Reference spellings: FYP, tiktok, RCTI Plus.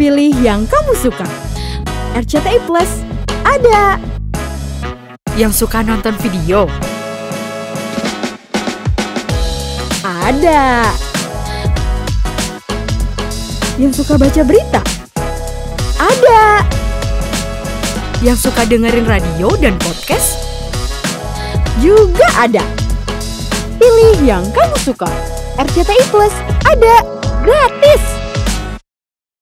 Pilih yang kamu suka. RCTI Plus ada. Yang suka nonton video? Ada. Yang suka baca berita? Ada. Yang suka dengerin radio dan podcast? Juga ada. Pilih yang kamu suka. RCTI Plus ada. Gratis.